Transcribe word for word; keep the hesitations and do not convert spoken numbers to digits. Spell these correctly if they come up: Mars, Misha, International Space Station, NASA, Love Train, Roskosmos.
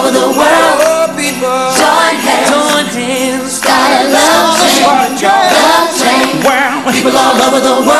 over the world. Join hands, start a love train. Love train. People all over the world.